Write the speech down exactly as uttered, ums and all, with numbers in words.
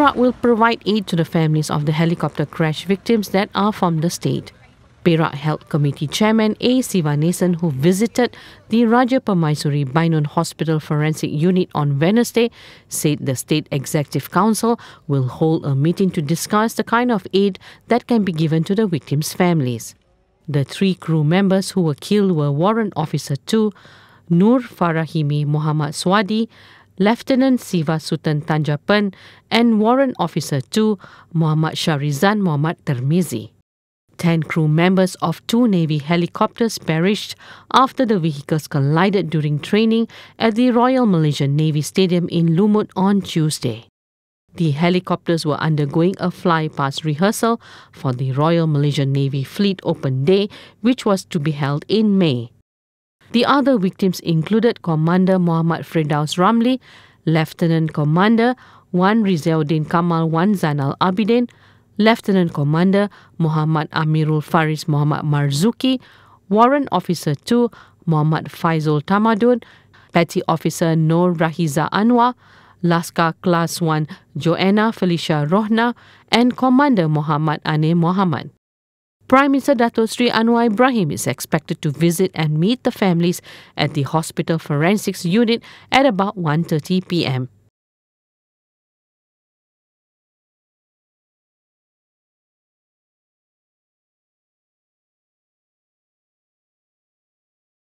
Perak will provide aid to the families of the helicopter crash victims that are from the state. Perak Health Committee Chairman A. Sivanesan, who visited the Raja Permaisuri Bainun Hospital Forensic Unit on Wednesday, said the State Executive Council will hold a meeting to discuss the kind of aid that can be given to the victims' families. The three crew members who were killed were Warrant Officer two, Nur Farahimi Mohamad Swadi, Lieutenant Siva Sutan Tanjapan, and Warrant Officer two, Muhammad Sharizan Muhammad Termizi. Ten crew members of two Navy helicopters perished after the vehicles collided during training at the Royal Malaysian Navy Stadium in Lumut on Tuesday. The helicopters were undergoing a flypast rehearsal for the Royal Malaysian Navy Fleet Open Day, which was to be held in May. The other victims included Commander Muhammad Fredaus Ramli, Lieutenant Commander Wan Rizaldeen Kamal Wan Zanal Abidin, Lieutenant Commander Muhammad Amirul Faris Muhammad Marzuki, Warrant Officer two Muhammad Faisal Tamadun, Petty Officer Noor Rahiza Anwar, Laskar Class one Joanna Felicia Rohna, and Commander Muhammad Ane Muhammad. Prime Minister Dato Sri Anwar Ibrahim is expected to visit and meet the families at the Hospital Forensics Unit at about one thirty p m